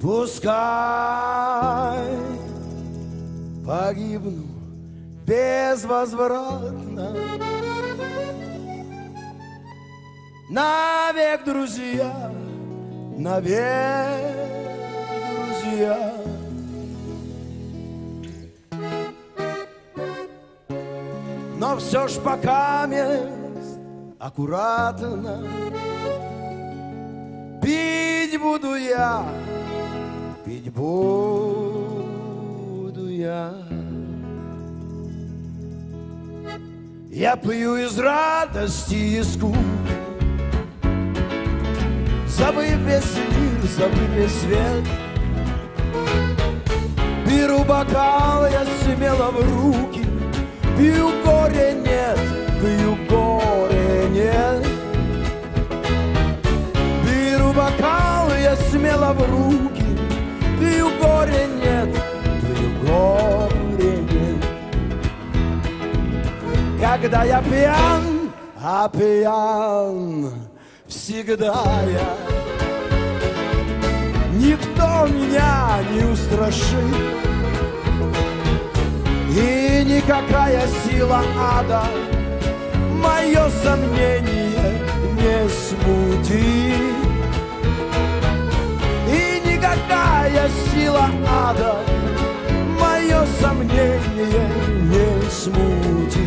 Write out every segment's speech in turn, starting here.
Пускай погибну безвозвратно. Навек, друзья, навек, друзья. Но все ж пока мест аккуратно. Пить буду я, пить буду я. Я пью из радости и скуки, забыв весь мир, забыв весь свет. Беру бокал я смело в руки, пью горе нет, беру бокал я смело в руки, пью горе нет. Когда я пьян, а пьян всегда я, никто меня не устрашит. И никакая сила ада мое сомнение не смутит. И никакая сила ада мое сомнение не смутит.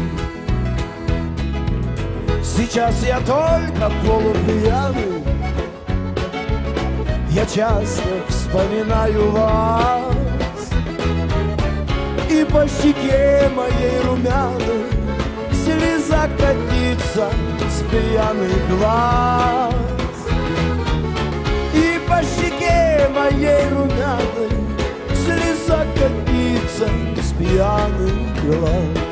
Сейчас я только полупьяный, я часто вспоминаю вас. И по щеке моей румяной слеза катится с пьяных глаз. И по щеке моей румяной слеза катится с пьяных глаз.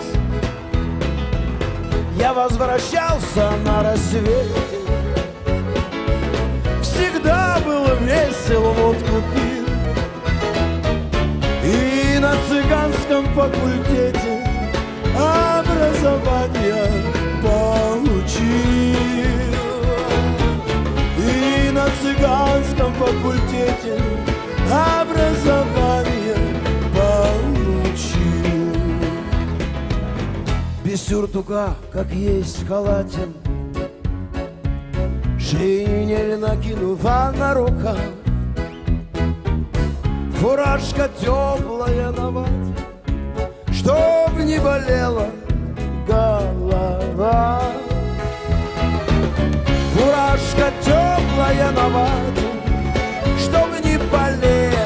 Я возвращался на рассвете, всегда было весело, водку пить. И на цыганском факультете образование получил. И на цыганском факультете образование получил. Без сюртука, как есть, халатен, шинель накинула на руках. Фуражка теплая на вате, чтоб не болела голова. Фуражка теплая на вате, чтоб не болела.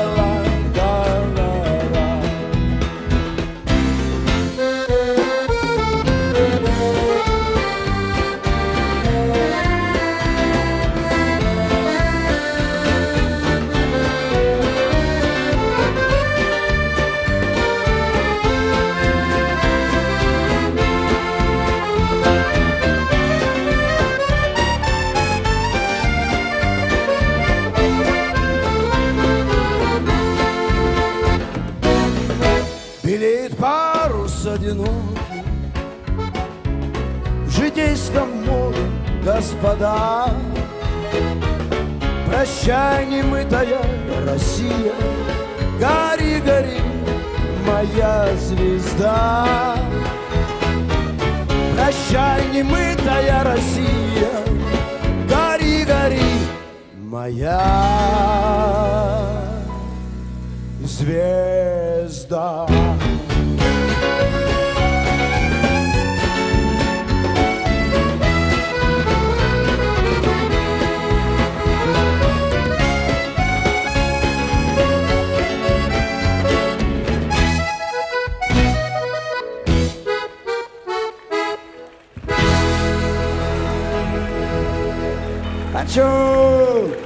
В житейском море, господа, прощай, немытая Россия, гори, гори, моя звезда. Прощай, немытая Россия, гори, гори, моя звезда. Show.